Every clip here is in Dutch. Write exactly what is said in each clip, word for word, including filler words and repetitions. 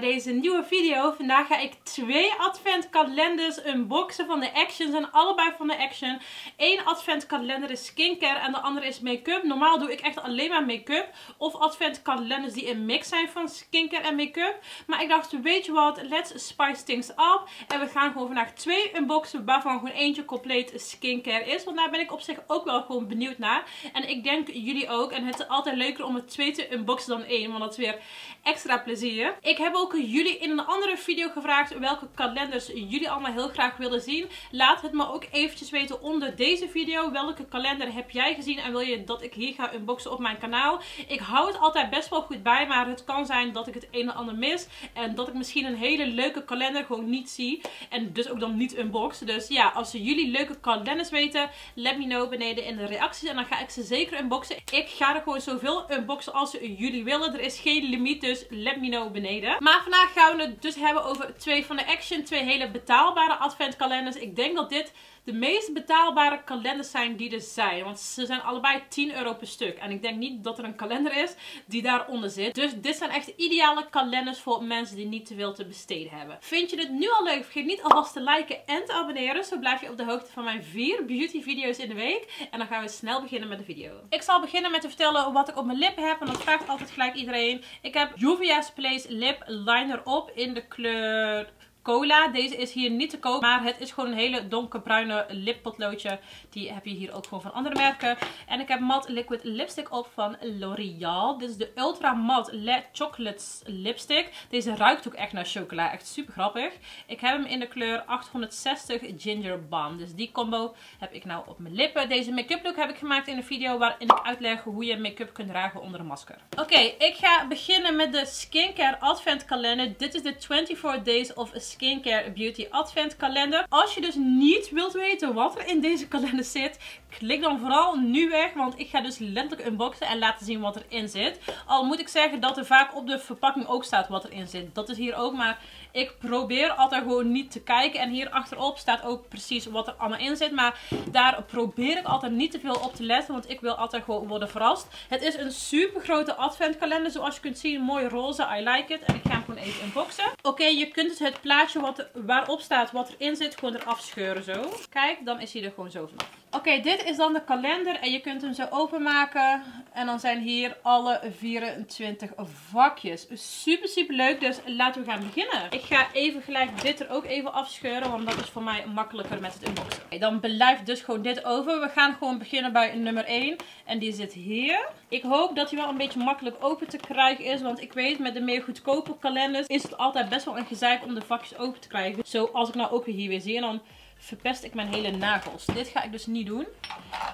bij deze nieuwe video. Vandaag ga ik twee adventkalenders unboxen van de Action. Zijn allebei van de Action. Eén adventkalender is skincare en de andere is make-up. Normaal doe ik echt alleen maar make-up. Of adventkalenders die een mix zijn van skincare en make-up. Maar ik dacht, weet je wat, let's spice things up. En we gaan gewoon vandaag twee unboxen waarvan gewoon eentje compleet skincare is. Want daar ben ik op zich ook wel gewoon benieuwd naar. En ik denk jullie ook. En het is altijd leuker om het twee te unboxen dan één. Want dat is weer extra plezier. Ik heb ook jullie in een andere video gevraagd welke kalenders jullie allemaal heel graag willen zien. Laat het me ook eventjes weten onder deze video. Welke kalender heb jij gezien en wil je dat ik hier ga unboxen op mijn kanaal? Ik hou het altijd best wel goed bij, maar het kan zijn dat ik het een en ander mis. En dat ik misschien een hele leuke kalender gewoon niet zie. En dus ook dan niet unboxen. Dus ja, als jullie leuke kalenders weten, let me know beneden in de reacties. En dan ga ik ze zeker unboxen. Ik ga er gewoon zoveel unboxen als jullie willen. Er is geen limiet, dus let me know beneden. Maar vandaag gaan we het dus hebben over twee van de Action. Twee hele betaalbare adventkalenders. Ik denk dat dit de meest betaalbare kalenders zijn die er zijn. Want ze zijn allebei tien euro per stuk. En ik denk niet dat er een kalender is die daaronder zit. Dus dit zijn echt ideale kalenders voor mensen die niet te veel te besteden hebben. Vind je dit nu al leuk? Vergeet niet alvast te liken en te abonneren. Zo blijf je op de hoogte van mijn vier beauty video's in de week. En dan gaan we snel beginnen met de video. Ik zal beginnen met te vertellen wat ik op mijn lippen heb. En dat vraagt altijd gelijk iedereen. Ik heb Juvia's Place Lip Liner op in de kleur Cola. Deze is hier niet te koop, maar het is gewoon een hele donkerbruine lippotloodje. Die heb je hier ook gewoon van andere merken. En ik heb matte liquid lipstick op van L'Oreal. Dit is de ultra matte Lait Chocolate lipstick. Deze ruikt ook echt naar chocola. Echt super grappig. Ik heb hem in de kleur achthonderdzestig Ginger Balm. Dus die combo heb ik nou op mijn lippen. Deze make-up look heb ik gemaakt in een video waarin ik uitleg hoe je make-up kunt dragen onder een masker. Oké, okay, ik ga beginnen met de skincare adventkalender. Dit is de twenty-four Days of Skincare Beauty Advent Kalender. Als je dus niet wilt weten wat er in deze kalender zit, klik dan vooral nu weg, want ik ga dus letterlijk unboxen en laten zien wat erin zit. Al moet ik zeggen dat er vaak op de verpakking ook staat wat erin zit. Dat is hier ook, maar ik probeer altijd gewoon niet te kijken. En hier achterop staat ook precies wat er allemaal in zit, maar daar probeer ik altijd niet te veel op te letten, want ik wil altijd gewoon worden verrast. Het is een super grote adventkalender, zoals je kunt zien. Mooi roze, I like it. En ik ga hem gewoon even unboxen. Oké, okay, je kunt dus het plaatsen Wat, waarop staat wat erin zit, gewoon eraf scheuren zo. Kijk, dan is hij er gewoon zo vanaf. Oké, okay, dit is dan de kalender en je kunt hem zo openmaken. En dan zijn hier alle vierentwintig vakjes. Super, super leuk, dus laten we gaan beginnen. Ik ga even gelijk dit er ook even afscheuren, want dat is voor mij makkelijker met het unboxen. Okay, dan blijft dus gewoon dit over. We gaan gewoon beginnen bij nummer één. En die zit hier. Ik hoop dat hij wel een beetje makkelijk open te krijgen is, want ik weet met de meer goedkope kalenders is het altijd best wel een gezeik om de vakjes open te krijgen. Zoals ik nou ook weer hier weer zie en dan verpest ik mijn hele nagels. Dit ga ik dus niet doen.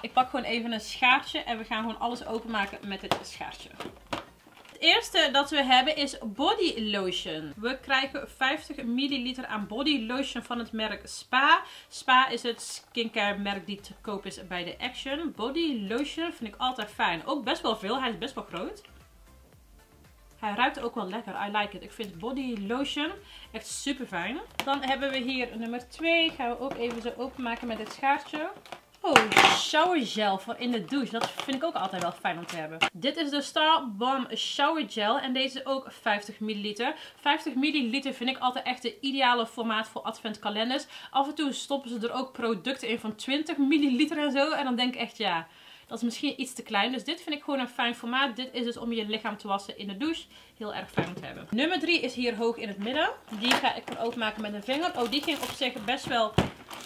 Ik pak gewoon even een schaartje en we gaan gewoon alles openmaken met dit schaartje. Het eerste dat we hebben is body lotion. We krijgen vijftig milliliter aan body lotion van het merk Spa. Spa is het skincare merk die te koop is bij de Action. Body lotion vind ik altijd fijn. Ook best wel veel. Hij is best wel groot. Hij ruikt ook wel lekker. I like it. Ik vind body lotion echt super fijn. Dan hebben we hier nummer twee. Gaan we ook even zo openmaken met dit schaartje. Oh, shower gel voor in de douche. Dat vind ik ook altijd wel fijn om te hebben. Dit is de Star Balm Shower Gel. En deze is ook vijftig milliliter. vijftig milliliter vind ik altijd echt de ideale formaat voor adventkalenders. Af en toe stoppen ze er ook producten in van twintig milliliter en zo. En dan denk ik echt ja, dat is misschien iets te klein. Dus dit vind ik gewoon een fijn formaat. Dit is dus om je lichaam te wassen in de douche. Heel erg fijn om te hebben. Nummer drie is hier hoog in het midden. Die ga ik er openmaken met een vinger. Oh, die ging op zich best wel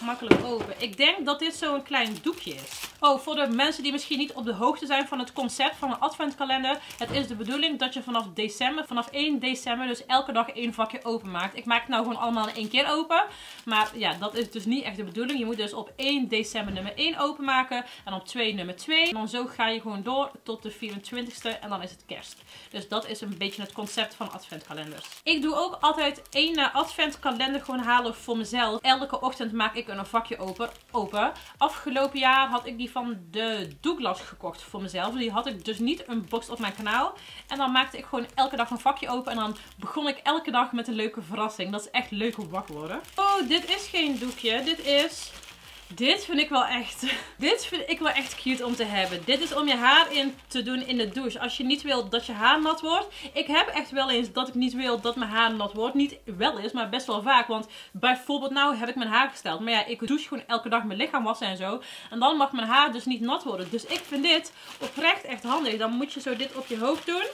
makkelijk open. Ik denk dat dit zo'n klein doekje is. Oh, voor de mensen die misschien niet op de hoogte zijn van het concept van een adventkalender. Het is de bedoeling dat je vanaf december, vanaf één december, dus elke dag één vakje openmaakt. Ik maak het nou gewoon allemaal in één keer open. Maar ja, dat is dus niet echt de bedoeling. Je moet dus op één december nummer één openmaken. En op twee nummer twee. En dan zo ga je gewoon door tot de vierentwintigste. En dan is het kerst. Dus dat is een beetje het concept van adventkalenders. Ik doe ook altijd één adventkalender gewoon halen voor mezelf. Elke ochtend maak ik een vakje open, open. Afgelopen jaar had ik die van de Douglas gekocht voor mezelf. Die had ik dus niet unboxed op mijn kanaal. En dan maakte ik gewoon elke dag een vakje open. En dan begon ik elke dag met een leuke verrassing. Dat is echt leuk om wakker worden. Oh, dit is geen doekje. Dit is Dit vind ik wel echt... Dit vind ik wel echt cute om te hebben. Dit is om je haar in te doen in de douche. Als je niet wilt dat je haar nat wordt. Ik heb echt wel eens dat ik niet wil dat mijn haar nat wordt. Niet wel eens, maar best wel vaak. Want bijvoorbeeld nou heb ik mijn haar gesteld. Maar ja, ik douche gewoon elke dag mijn lichaam wassen en zo. En dan mag mijn haar dus niet nat worden. Dus ik vind dit oprecht echt handig. Dan moet je zo dit op je hoofd doen.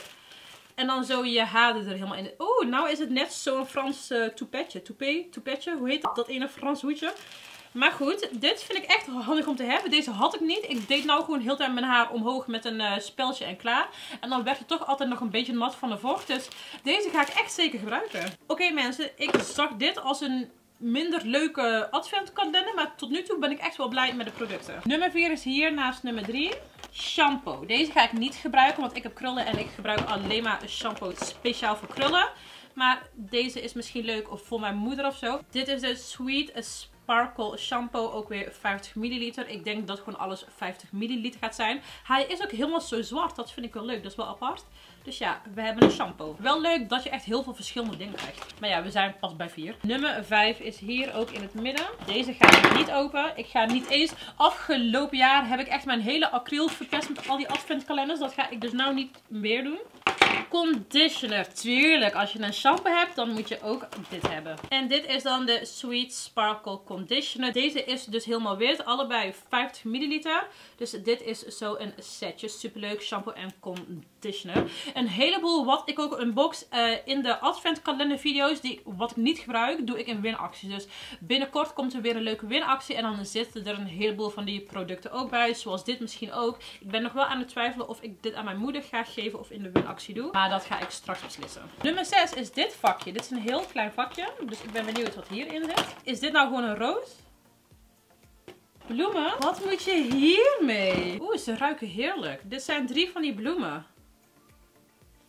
En dan zo je haar er helemaal in. Oeh, nou is het net zo'n Frans uh, toupetje. Toupé, toupetje, hoe heet dat? Dat ene Frans hoedje. Maar goed, dit vind ik echt handig om te hebben. Deze had ik niet. Ik deed nou gewoon heel de tijd mijn haar omhoog met een uh, speldje en klaar. En dan werd het toch altijd nog een beetje nat van de vocht. Dus deze ga ik echt zeker gebruiken. Oké okay, mensen, ik zag dit als een minder leuke adventkalender. Maar tot nu toe ben ik echt wel blij met de producten. Nummer vier is hier naast nummer drie. Shampoo. Deze ga ik niet gebruiken, want ik heb krullen en ik gebruik alleen maar shampoo speciaal voor krullen. Maar deze is misschien leuk of voor mijn moeder of zo. Dit is de Sweet Sparkle Shampoo, ook weer vijftig milliliter. Ik denk dat gewoon alles vijftig milliliter gaat zijn. Hij is ook helemaal zo zwart, dat vind ik wel leuk, dat is wel apart. Dus ja, we hebben een shampoo. Wel leuk dat je echt heel veel verschillende dingen krijgt. Maar ja, we zijn pas bij vier. Nummer vijf is hier ook in het midden. Deze ga ik niet open. Ik ga niet eens... Afgelopen jaar heb ik echt mijn hele acryl verpest met al die adventkalenders. Dat ga ik dus nou niet meer doen. Conditioner. Tuurlijk, als je een shampoo hebt, dan moet je ook dit hebben. En dit is dan de Sweet Sparkle Conditioner. Deze is dus helemaal wit. Allebei vijftig milliliter. Dus dit is zo een setje. Superleuk shampoo en conditioner. Een heleboel wat ik ook unbox uh, in de adventkalender video's. Die, wat ik niet gebruik, doe ik in winacties. Dus binnenkort komt er weer een leuke winactie. En dan zitten er een heleboel van die producten ook bij. Zoals dit misschien ook. Ik ben nog wel aan het twijfelen of ik dit aan mijn moeder ga geven of in de winactie doe. Maar dat ga ik straks beslissen. Nummer zes is dit vakje. Dit is een heel klein vakje. Dus ik ben benieuwd wat hierin zit. Is dit nou gewoon een roos? Bloemen? Wat moet je hiermee? Oeh, ze ruiken heerlijk. Dit zijn drie van die bloemen.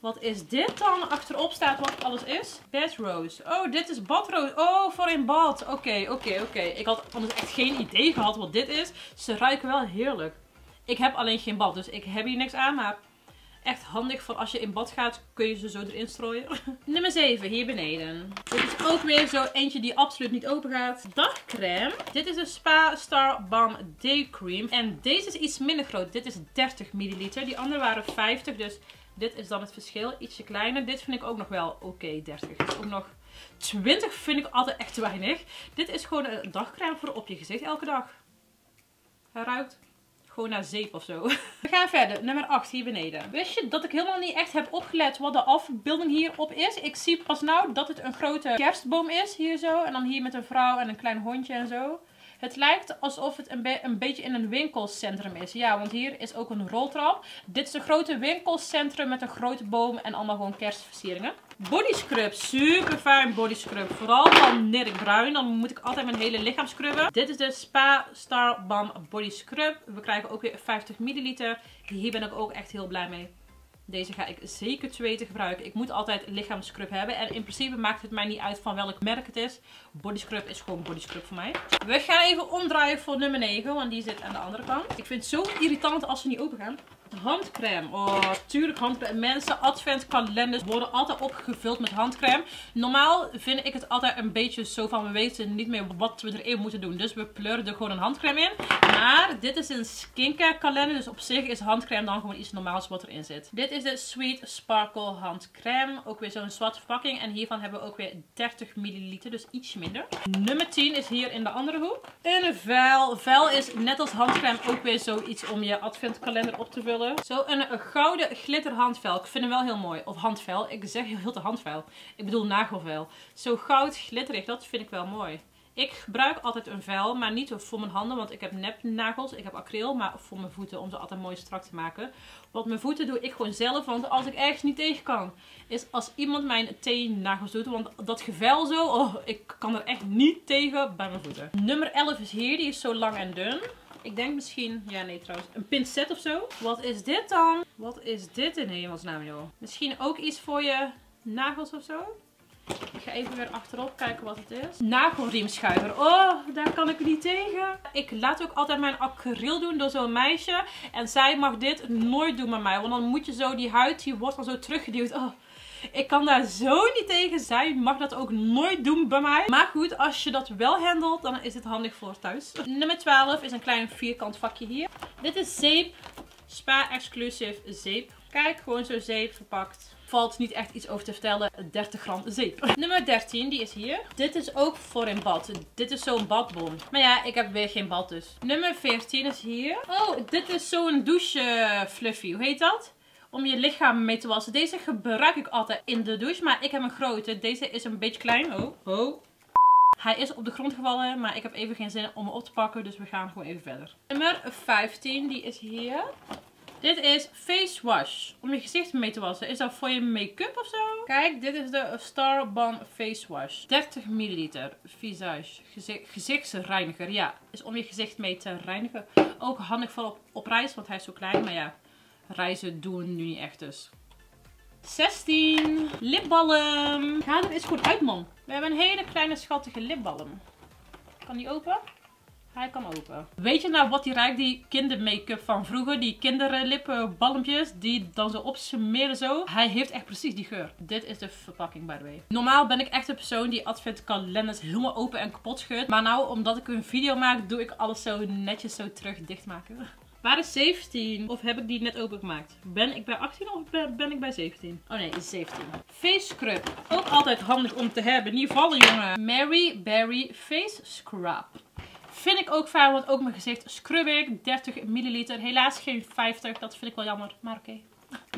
Wat is dit dan? Achterop staat wat alles is. Bedroos. Oh, dit is badroos. Oh, voor in bad. Oké, okay, oké, okay, oké. Okay. Ik had anders echt geen idee gehad wat dit is. Ze ruiken wel heerlijk. Ik heb alleen geen bad, dus ik heb hier niks aan, maar... Echt handig voor als je in bad gaat, kun je ze zo erin strooien. Nummer zeven, hier beneden. Dit is ook weer zo eentje die absoluut niet open gaat. Dagcreme. Dit is de Spa Star Balm Day Cream. En deze is iets minder groot. Dit is dertig milliliter. Die andere waren vijftig, dus dit is dan het verschil. Ietsje kleiner. Dit vind ik ook nog wel oké, okay, dertig. Dus ook nog twintig vind ik altijd echt te weinig. Dit is gewoon een dagcreme voor op je gezicht elke dag. Hij ruikt... Gewoon naar zeep of zo. We gaan verder. Nummer acht hier beneden. Wist je dat ik helemaal niet echt heb opgelet wat de afbeelding hierop is? Ik zie pas nou dat het een grote kerstboom is. Hier zo. En dan hier met een vrouw en een klein hondje en zo. Het lijkt alsof het een, be een beetje in een winkelcentrum is. Ja, want hier is ook een roltrap. Dit is een grote winkelcentrum met een grote boom en allemaal gewoon kerstversieringen. Body scrub. Super fijn body scrub. Vooral van Nirk Bruin. Dan moet ik altijd mijn hele lichaam scrubben. Dit is de Spa Star Balm Body Scrub. We krijgen ook weer vijftig milliliter. Hier ben ik ook echt heel blij mee. Deze ga ik zeker twee te gebruiken. Ik moet altijd lichaamscrub hebben. En in principe maakt het mij niet uit van welk merk het is. Body scrub is gewoon body scrub voor mij. We gaan even omdraaien voor nummer negen. Want die zit aan de andere kant. Ik vind het zo irritant als ze niet open gaan. Handcreme. Oh, tuurlijk handcreme. Mensen, adventkalenders worden altijd opgevuld met handcreme. Normaal vind ik het altijd een beetje zo van we weten niet meer wat we erin moeten doen. Dus we pleuren er gewoon een handcreme in. Maar dit is een skincare kalender. Dus op zich is handcreme dan gewoon iets normaals wat erin zit. Dit is de Sweet Sparkle handcreme. Ook weer zo'n zwarte verpakking. En hiervan hebben we ook weer dertig milliliter. Dus iets minder. Nummer tien is hier in de andere hoek. Een vuil. Vuil is net als handcreme ook weer zoiets om je adventkalender op te vullen. Zo een gouden glitterhandvel. Ik vind hem wel heel mooi. Of handvel. Ik zeg heel de handvel. Ik bedoel nagelvel. Zo goud glitterig. Dat vind ik wel mooi. Ik gebruik altijd een vel. Maar niet voor mijn handen. Want ik heb nepnagels. Ik heb acryl. Maar voor mijn voeten. Om ze altijd mooi strak te maken. Want mijn voeten doe ik gewoon zelf. Want als ik ergens niet tegen kan. Is als iemand mijn teennagels doet. Want dat gevel zo. Oh, ik kan er echt niet tegen bij mijn voeten. Nummer elf is hier. Die is zo lang en dun. Ik denk misschien, ja nee trouwens, een pincet of zo. Wat is dit dan? Wat is dit in hemelsnaam joh? Misschien ook iets voor je nagels of zo? Ik ga even weer achterop kijken wat het is. Nagelriemschuiver. Oh, daar kan ik niet tegen. Ik laat ook altijd mijn acryl doen door zo'n meisje. En zij mag dit nooit doen met mij. Want dan moet je zo die huid, die wordt dan zo teruggeduwd. Oh. Ik kan daar zo niet tegen zijn. Je mag dat ook nooit doen bij mij. Maar goed, als je dat wel handelt, dan is het handig voor thuis. Nummer twaalf is een klein vierkant vakje hier. Dit is zeep. Spa exclusief zeep. Kijk, gewoon zo zeep verpakt. Valt niet echt iets over te vertellen. dertig gram zeep. Nummer dertien, die is hier. Dit is ook voor in bad. Dit is zo'n badbon. Maar ja, ik heb weer geen bad dus. Nummer veertien is hier. Oh, dit is zo'n douche fluffy. Hoe heet dat? Om je lichaam mee te wassen. Deze gebruik ik altijd in de douche. Maar ik heb een grote. Deze is een beetje klein. Oh, oh. Hij is op de grond gevallen. Maar ik heb even geen zin om hem op te pakken. Dus we gaan gewoon even verder. Nummer vijftien, die is hier. Dit is face wash. Om je gezicht mee te wassen. Is dat voor je make-up of zo? Kijk, dit is de Starban face wash. dertig milliliter. Visage. Gezicht, gezichtsreiniger. Ja, is om je gezicht mee te reinigen. Ook handig voor op, op reis, want hij is zo klein. Maar ja, reizen doen we nu niet echt dus. zestien. Lipbalm. Ga er eens goed uit, man. We hebben een hele kleine schattige lipbalm. Kan die open? Hij kan open. Weet je nou wat die ruikt? Die kindermake-up van vroeger. Die kinderlippenbalmpjes. Die dan zo opsmeren zo. Hij heeft echt precies die geur. Dit is de verpakking, by the way. Normaal ben ik echt de persoon die adventkalenders helemaal open en kapot schudt. Maar nou, omdat ik een video maak, doe ik alles zo netjes zo terug dichtmaken. Waar is zeventien? Of heb ik die net open gemaakt? Ben ik bij achttien of ben, ben ik bij zeventien? Oh nee, het is zeventien. Face scrub. Ook altijd handig om te hebben. Niet vallen, jongen. Mary Berry Face Scrub. Vind ik ook fijn, want ook mijn gezicht scrub ik. dertig milliliter. Helaas geen vijftig. Dat vind ik wel jammer, maar oké. Okay.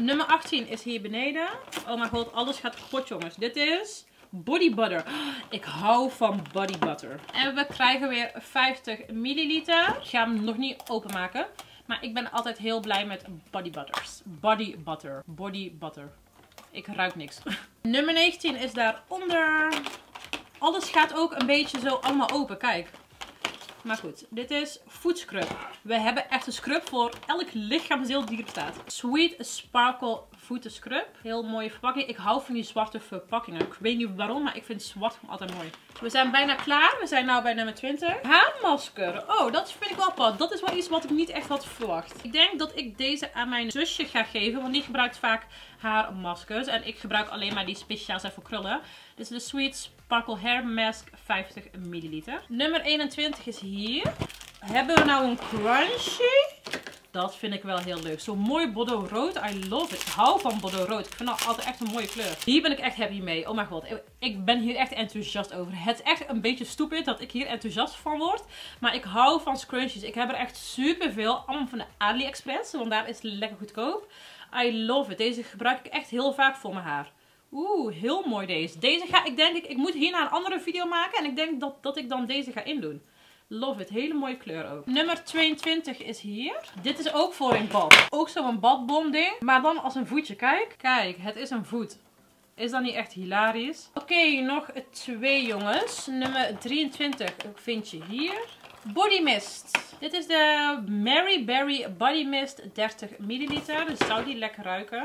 Nummer achttien is hier beneden. Oh mijn god, alles gaat kapot, jongens. Dit is body butter. Ik hou van body butter. En we krijgen weer vijftig milliliter. Ik ga hem nog niet openmaken. Maar ik ben altijd heel blij met body butters. Body butter. Body butter. Ik ruik niks. Nummer negentien is daaronder. Alles gaat ook een beetje zo allemaal open. Kijk. Maar goed, dit is food scrub. We hebben echt een scrub voor elk lichaamsdeel die er bestaat. Sweet Sparkle Food Scrub. Heel mooie verpakking. Ik hou van die zwarte verpakkingen. Ik weet niet waarom, maar ik vind zwart altijd mooi. We zijn bijna klaar. We zijn nu bij nummer twintig. Haarmasker. Oh, dat vind ik wel apart. Dat is wel iets wat ik niet echt had verwacht. Ik denk dat ik deze aan mijn zusje ga geven. Want die gebruikt vaak haar maskers. En ik gebruik alleen maar die speciaal zijn voor krullen. Dit is de Sweet Sparkle Hair Mask vijftig milliliter. Nummer eenentwintig is hier. Hebben we nou een crunchy? Dat vind ik wel heel leuk. Zo'n mooi Bordeaux rood. I love it. Ik hou van Bordeaux rood. Ik vind dat altijd echt een mooie kleur. Hier ben ik echt happy mee. Oh mijn god. Ik ben hier echt enthousiast over. Het is echt een beetje stupid dat ik hier enthousiast van word. Maar ik hou van scrunchies. Ik heb er echt superveel. Allemaal van de AliExpress. Want daar is het lekker goedkoop. I love it. Deze gebruik ik echt heel vaak voor mijn haar. Oeh, heel mooi deze. Deze ga ik denk ik... Ik moet hierna een andere video maken. En ik denk dat, dat ik dan deze ga indoen. Love it. Hele mooie kleur ook. Nummer tweeëntwintig is hier. Dit is ook voor een bad. Ook zo'n badbom ding. Maar dan als een voetje. Kijk. Kijk, het is een voet. Is dat niet echt hilarisch? Oké, okay, nog twee jongens. Nummer drieëntwintig vind je hier. Body mist. Dit is de Mary Berry Body Mist dertig milliliter. Dus zou die lekker ruiken.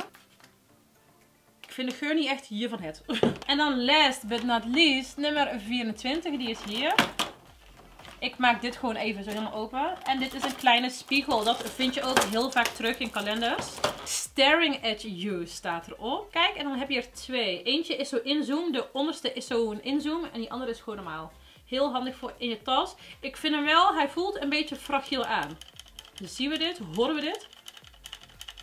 Ik vind de geur niet echt hiervan het. En dan last but not least. Nummer vierentwintig. Die is hier. Ik maak dit gewoon even zo helemaal open. En dit is een kleine spiegel. Dat vind je ook heel vaak terug in kalenders. Staring at you staat erop. Kijk, en dan heb je er twee. Eentje is zo inzoom. De onderste is zo een inzoom. En die andere is gewoon normaal. Heel handig voor in je tas. Ik vind hem wel, hij voelt een beetje fragiel aan. Dus zien we dit? Horen we dit?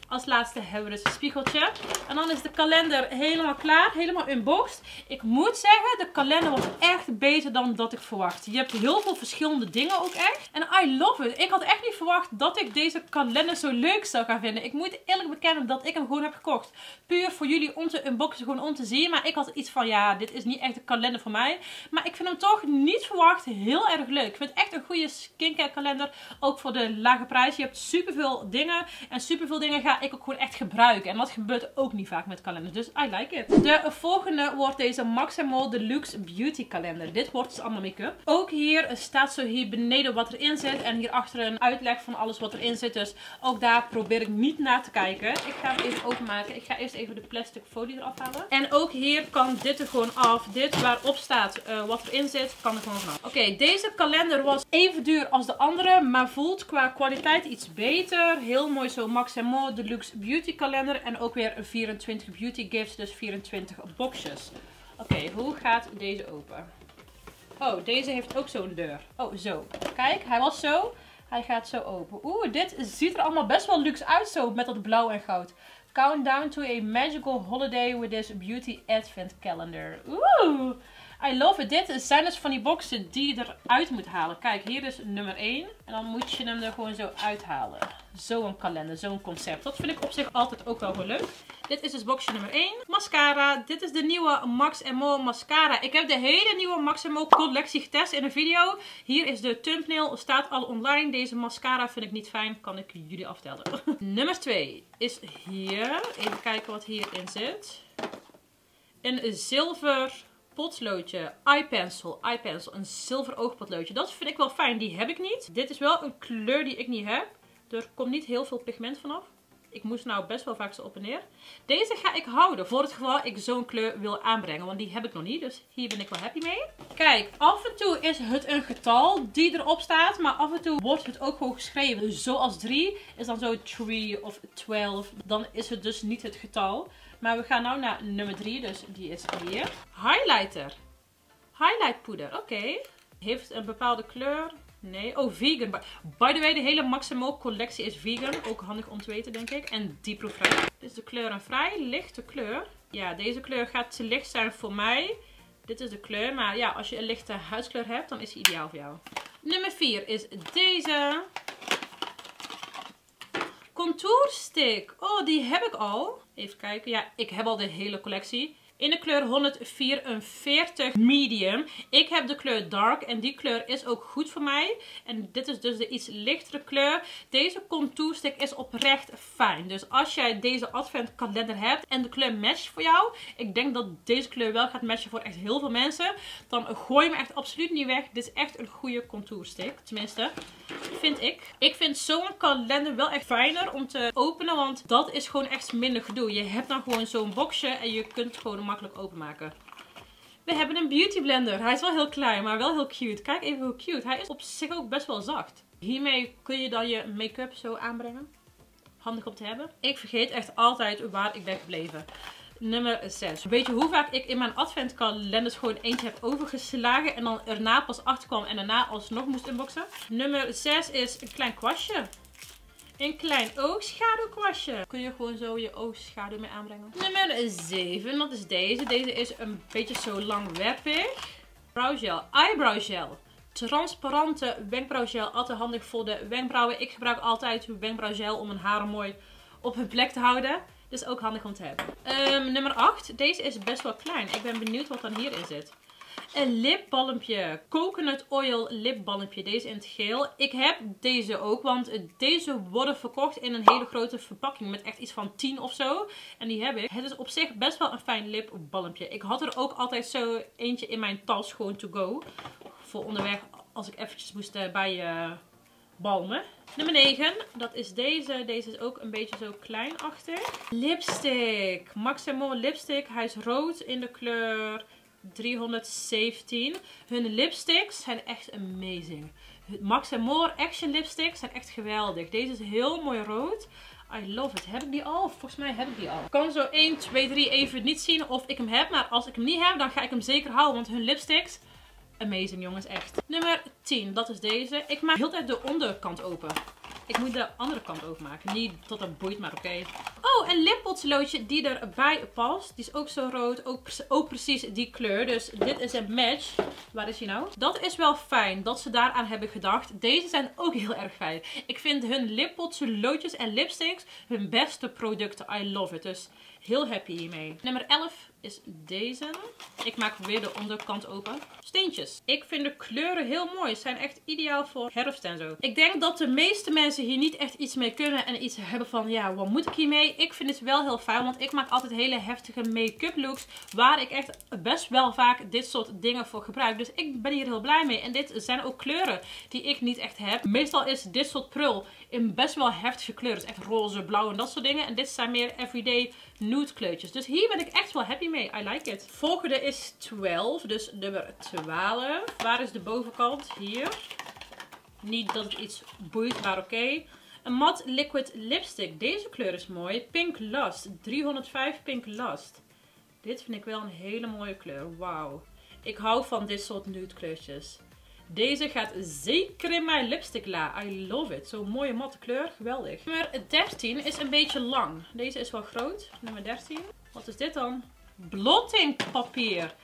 Als laatste hebben we dus een spiegeltje. En dan is de kalender helemaal klaar. Helemaal unboxed. Ik moet zeggen, de kalender was echt beter dan dat ik verwacht. Je hebt heel veel verschillende dingen ook echt. En I love it. Ik had echt niet verwacht dat ik deze kalender zo leuk zou gaan vinden. Ik moet eerlijk bekennen dat ik hem gewoon heb gekocht. Puur voor jullie om te unboxen, gewoon om te zien. Maar ik had iets van, ja, dit is niet echt de kalender voor mij. Maar ik vind hem toch niet verwacht heel erg leuk. Ik vind het echt een goede skincare kalender. Ook voor de lage prijs. Je hebt superveel dingen. En superveel dingen gaan ik ook gewoon echt gebruiken. En dat gebeurt ook niet vaak met kalenders. Dus I like it. De volgende wordt deze Max en Mol Deluxe Beauty Kalender. Dit wordt dus allemaal make-up. Ook hier staat zo hier beneden wat erin zit. En hierachter een uitleg van alles wat erin zit. Dus ook daar probeer ik niet naar te kijken. Ik ga hem even openmaken. Ik ga eerst even de plastic folie eraf halen. En ook hier kan dit er gewoon af. Dit waarop staat uh, wat erin zit, kan er gewoon vanaf. Oké, okay, deze kalender was even duur als de andere. Maar voelt qua kwaliteit iets beter. Heel mooi zo Max en Mol Deluxe Luxe Beauty Kalender. En ook weer vierentwintig beauty gifts. Dus vierentwintig boxjes. Oké, okay, hoe gaat deze open? Oh, deze heeft ook zo'n deur. Oh, zo. Kijk, hij was zo. Hij gaat zo open. Oeh, dit ziet er allemaal best wel luxe uit zo. Met dat blauw en goud. Countdown to a magical holiday with this beauty advent calendar. Oeh, I love it. Dit zijn dus van die boxen die je eruit moet halen. Kijk, hier is nummer één. En dan moet je hem er gewoon zo uithalen. Zo'n kalender, zo'n concept. Dat vind ik op zich altijd ook wel heel leuk. Dit is dus boxje nummer één. Mascara. Dit is de nieuwe Max en Mo mascara. Ik heb de hele nieuwe Max en Mo collectie getest in een video. Hier is de thumbnail. Staat al online. Deze mascara vind ik niet fijn. Kan ik jullie aftellen. Nummer twee is hier. Even kijken wat hierin zit. Een zilver potloodje. Eye pencil. Eye pencil. Een zilver oogpotloodje. Dat vind ik wel fijn. Die heb ik niet. Dit is wel een kleur die ik niet heb. Er komt niet heel veel pigment vanaf. Ik moest nou best wel vaak zo op en neer. Deze ga ik houden. Voor het geval ik zo'n kleur wil aanbrengen. Want die heb ik nog niet. Dus hier ben ik wel happy mee. Kijk, af en toe is het een getal die erop staat. Maar af en toe wordt het ook gewoon geschreven. Dus zoals drie is dan zo drie of twaalf. Dan is het dus niet het getal. Maar we gaan nou naar nummer drie. Dus die is hier. Highlighter. Highlightpoeder. Oké. Okay. Heeft een bepaalde kleur. Nee, oh vegan. By the way, de hele Max en Mo collectie is vegan. Ook handig om te weten, denk ik. En die proefvrij. Dit is de kleurenvrij, lichte kleur. Ja, deze kleur gaat te licht zijn voor mij. Dit is de kleur, maar ja, als je een lichte huidskleur hebt, dan is die ideaal voor jou. Nummer vier is deze. Contourstick. Oh, die heb ik al. Even kijken. Ja, ik heb al de hele collectie. In de kleur honderdvierenveertig medium. Ik heb de kleur dark en die kleur is ook goed voor mij. En dit is dus de iets lichtere kleur. Deze contourstick is oprecht fijn. Dus als jij deze adventkalender hebt en de kleur matcht voor jou. Ik denk dat deze kleur wel gaat matchen voor echt heel veel mensen. Dan gooi je hem echt absoluut niet weg. Dit is echt een goede contourstick. Tenminste, vind ik. Ik vind zo'n kalender wel echt fijner om te openen. Want dat is gewoon echt minder gedoe. Je hebt dan gewoon zo'n boxje en je kunt gewoon makkelijk openmaken. We hebben een beauty blender. Hij is wel heel klein, maar wel heel cute. Kijk even hoe cute. Hij is op zich ook best wel zacht. Hiermee kun je dan je make-up zo aanbrengen. Handig om te hebben. Ik vergeet echt altijd waar ik ben gebleven. Nummer zes. Weet je hoe vaak ik in mijn adventkalenders gewoon eentje heb overgeslagen en dan erna pas achterkwam en daarna alsnog moest inboxen? Nummer zes is een klein kwastje. Een klein oogschaduwkwastje. Kun je gewoon zo je oogschaduw mee aanbrengen. Nummer zeven, dat is deze. Deze is een beetje zo langwerpig. Browgel, eyebrow gel. Transparante wenkbrauwgel. Altijd handig voor de wenkbrauwen. Ik gebruik altijd wenkbrauwgel om mijn haren mooi op hun plek te houden. Dus ook handig om te hebben. Um, nummer acht, deze is best wel klein. Ik ben benieuwd wat dan hierin zit. Een lipbalmpje. Coconut oil lipbalmpje. Deze in het geel. Ik heb deze ook. Want deze worden verkocht in een hele grote verpakking. Met echt iets van tien of zo. En die heb ik. Het is op zich best wel een fijn lipbalmpje. Ik had er ook altijd zo eentje in mijn tas. Gewoon to go. Voor onderweg als ik eventjes moest bij uh, balmen. Nummer negen. Dat is deze. Deze is ook een beetje zo kleinachtig. Lipstick. Max en Mo lipstick. Hij is rood in de kleur driehonderdzeventien. Hun lipsticks zijn echt amazing. Max en Mo Action lipsticks zijn echt geweldig. Deze is heel mooi rood. I love it. Heb ik die al? Volgens mij heb ik die al. Ik kan zo één, twee, drie even niet zien of ik hem heb. Maar als ik hem niet heb, dan ga ik hem zeker houden. Want hun lipsticks, amazing jongens, echt. Nummer tien, dat is deze. Ik maak heel de tijd de onderkant open. Ik moet de andere kant openmaken. Niet dat dat boeit, maar oké. Okay. Oh, een lippotloodje die erbij past. Die is ook zo rood. Ook, ook precies die kleur. Dus dit is een match. Waar is hij nou? Dat is wel fijn dat ze daaraan hebben gedacht. Deze zijn ook heel erg fijn. Ik vind hun lippotloodjes en lipsticks hun beste producten. I love it. Dus heel happy hiermee. Nummer elf is deze. Ik maak weer de onderkant open. Steentjes. Ik vind de kleuren heel mooi. Ze zijn echt ideaal voor herfst en zo. Ik denk dat de meeste mensen hier niet echt iets mee kunnen. En iets hebben van, ja, wat moet ik hiermee? Ik vind het wel heel fijn. Want ik maak altijd hele heftige make-up looks. Waar ik echt best wel vaak dit soort dingen voor gebruik. Dus ik ben hier heel blij mee. En dit zijn ook kleuren die ik niet echt heb. Meestal is dit soort prul in best wel heftige kleuren. Dus echt roze, blauw en dat soort dingen. En dit zijn meer everyday nude kleurtjes. Dus hier ben ik echt wel happy mee. I like it. Volgende is twaalf. Dus nummer twaalf. Waar is de bovenkant? Hier. Niet dat het iets boeit, maar oké. Okay. Een matte liquid lipstick. Deze kleur is mooi. Pink Lust. driehonderdvijf Pink Lust. Dit vind ik wel een hele mooie kleur. Wauw. Ik hou van dit soort nude kleurtjes. Deze gaat zeker in mijn lipstick la. I love it. Zo'n mooie matte kleur. Geweldig. Nummer dertien is een beetje lang. Deze is wel groot. Nummer dertien. Wat is dit dan? Blottingpapier.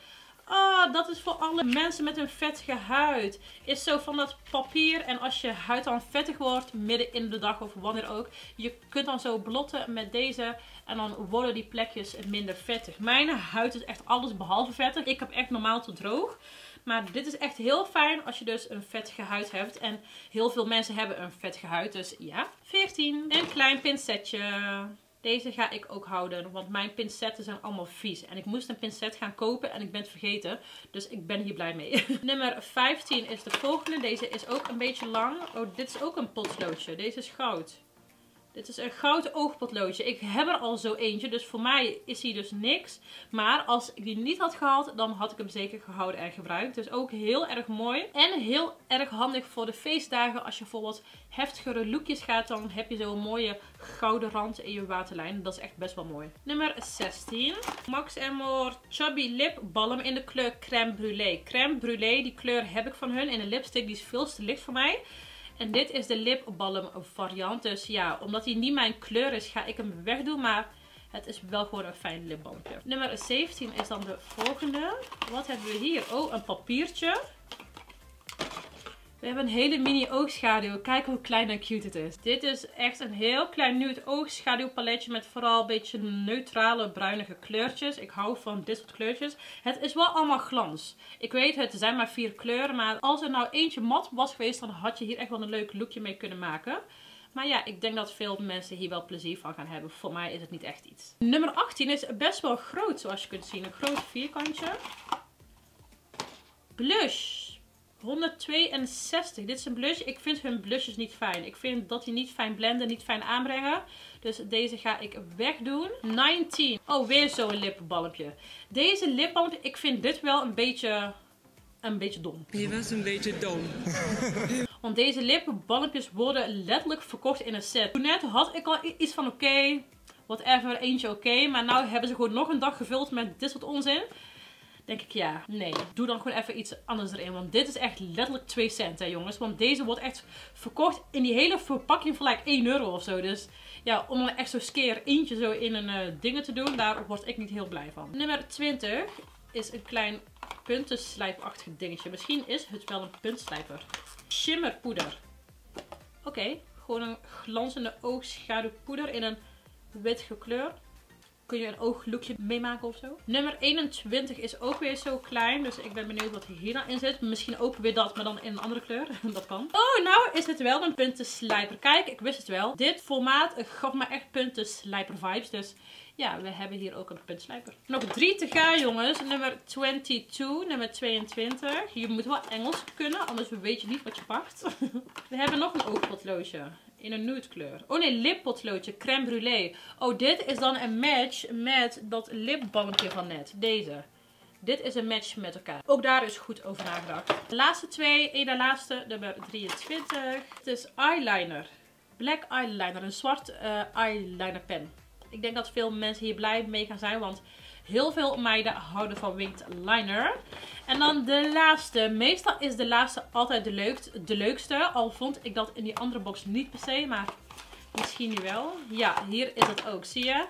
Ah, dat is voor alle mensen met een vettige huid. Is zo van dat papier. En als je huid dan vettig wordt, midden in de dag of wanneer ook. Je kunt dan zo blotten met deze. En dan worden die plekjes minder vettig. Mijn huid is echt alles behalve vettig. Ik heb echt normaal te droog. Maar dit is echt heel fijn als je dus een vettige huid hebt. En heel veel mensen hebben een vettige huid. Dus ja. veertien. Een klein pincetje. Deze ga ik ook houden, want mijn pincetten zijn allemaal vies. En ik moest een pincet gaan kopen en ik ben het vergeten. Dus ik ben hier blij mee. Nummer vijftien is de volgende. Deze is ook een beetje lang. Oh, dit is ook een potloodje. Deze is goud. Dit is een goud oogpotloodje. Ik heb er al zo eentje, dus voor mij is hij dus niks. Maar als ik die niet had gehad, dan had ik hem zeker gehouden en gebruikt. Dus ook heel erg mooi. En heel erg handig voor de feestdagen. Als je bijvoorbeeld heftigere lookjes gaat, dan heb je zo'n mooie gouden rand in je waterlijn. Dat is echt best wel mooi. Nummer zestien. Max en More Chubby Lip Balm in de kleur Crème Brûlée. Crème Brûlée, die kleur heb ik van hun. En een lipstick, die is veel te licht voor mij. En dit is de lipbalm variant. Dus ja, omdat hij niet mijn kleur is, ga ik hem wegdoen. Maar het is wel gewoon een fijn lipbalmpje. Nummer zeventien is dan de volgende. Wat hebben we hier? Oh, een papiertje. We hebben een hele mini oogschaduw. Kijk hoe klein en cute het is. Dit is echt een heel klein nude oogschaduwpaletje met vooral een beetje neutrale bruinige kleurtjes. Ik hou van dit soort kleurtjes. Het is wel allemaal glans. Ik weet het, er zijn maar vier kleuren. Maar als er nou eentje mat was geweest, dan had je hier echt wel een leuk lookje mee kunnen maken. Maar ja, ik denk dat veel mensen hier wel plezier van gaan hebben. Voor mij is het niet echt iets. Nummer achttien is best wel groot, zoals je kunt zien. Een groot vierkantje. Blush. honderdtweeënzestig. Dit is een blush. Ik vind hun blushes niet fijn. Ik vind dat die niet fijn blenden, niet fijn aanbrengen. Dus deze ga ik wegdoen. negentien. Oh, weer zo'n lipbalmpje. Deze lipbalmpje, ik vind dit wel een beetje, een beetje dom. Je was een beetje dom. Want deze lipbalmpjes worden letterlijk verkocht in een set. Toen net had ik al iets van oké, okay, whatever, eentje oké. Okay, maar nu hebben ze gewoon nog een dag gevuld met dit soort onzin. Denk ik ja, nee. Doe dan gewoon even iets anders erin. Want dit is echt letterlijk twee cent hè jongens. Want deze wordt echt verkocht in die hele verpakking voor like één euro of zo. Dus ja, om dan echt zo'n skeer eentje zo in een uh, dingen te doen. Daar word ik niet heel blij van. Nummer twintig is een klein puntenslijpachtig dingetje. Misschien is het wel een puntslijper. Shimmerpoeder. Oké, okay, gewoon een glanzende oogschaduwpoeder in een wit gekleurd. Kun je een ooglookje meemaken of zo. Nummer eenentwintig is ook weer zo klein. Dus ik ben benieuwd wat hier nou in zit. Misschien ook weer dat, maar dan in een andere kleur. Dat kan. Oh, nou is het wel een puntenslijper. Kijk, ik wist het wel. Dit formaat gaf me echt puntenslijper vibes. Dus ja, we hebben hier ook een puntslijper. Nog drie te gaan, jongens. Nummer tweeëntwintig. Nummer tweeëntwintig. Je moet wel Engels kunnen, anders weet je niet wat je pakt. We hebben nog een oogpotloodje. In een nude kleur. Oh nee, lippotloodje. Crème brûlée. Oh, dit is dan een match met dat lipbalmpje van net. Deze. Dit is een match met elkaar. Ook daar is goed over nagedacht. De laatste twee. Eén de laatste. Nummer drieëntwintig. Het is eyeliner. Black eyeliner. Een zwart uh, eyeliner pen. Ik denk dat veel mensen hier blij mee gaan zijn. Want heel veel meiden houden van winged liner. En dan de laatste. Meestal is de laatste altijd de, leukst, de leukste. Al vond ik dat in die andere box niet per se. Maar misschien nu wel. Ja, hier is het ook. Zie je?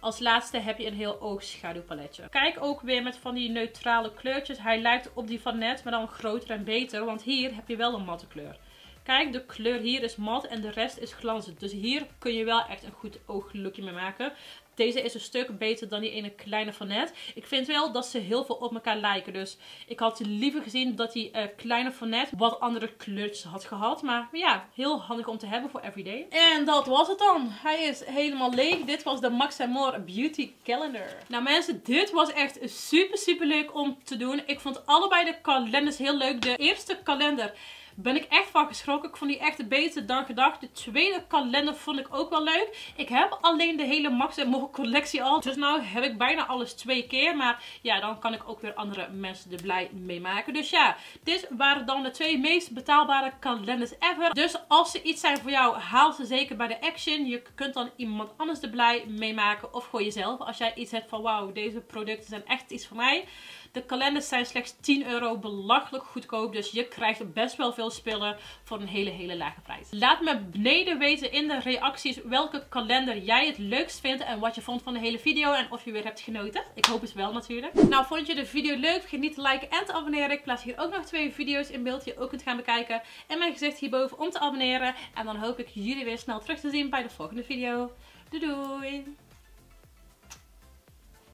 Als laatste heb je een heel oogschaduwpaletje. Kijk ook weer met van die neutrale kleurtjes. Hij lijkt op die van net. Maar dan groter en beter. Want hier heb je wel een matte kleur. Kijk, de kleur hier is mat en de rest is glanzend. Dus hier kun je wel echt een goed ooglookje mee maken. Deze is een stuk beter dan die ene kleine van net. Ik vind wel dat ze heel veel op elkaar lijken. Dus ik had liever gezien dat die uh, kleine van net wat andere kleurtjes had gehad. Maar ja, heel handig om te hebben voor everyday. En dat was het dan. Hij is helemaal leeg. Dit was de Max en More Beauty Calendar. Nou mensen, dit was echt super super leuk om te doen. Ik vond allebei de kalenders heel leuk. De eerste kalender Ben ik echt van geschrokken. Ik vond die echt beter dan gedacht. De tweede kalender vond ik ook wel leuk. Ik heb alleen de hele Max en Morgen collectie al. Dus nou heb ik bijna alles twee keer. Maar ja, dan kan ik ook weer andere mensen er blij mee maken. Dus ja, dit waren dan de twee meest betaalbare kalenders ever. Dus als er iets zijn voor jou, haal ze zeker bij de Action. Je kunt dan iemand anders er blij mee maken. Of voor jezelf. Als jij iets hebt van wauw, deze producten zijn echt iets voor mij. De kalenders zijn slechts tien euro, belachelijk goedkoop. Dus je krijgt best wel veel spullen voor een hele hele lage prijs. Laat me beneden weten in de reacties welke kalender jij het leukst vindt. En wat je vond van de hele video. En of je weer hebt genoten. Ik hoop het wel natuurlijk. Nou, vond je de video leuk? Vergeet niet te liken en te abonneren. Ik plaats hier ook nog twee video's in beeld die je ook kunt gaan bekijken. En mijn gezicht hierboven om te abonneren. En dan hoop ik jullie weer snel terug te zien bij de volgende video. Doei doei!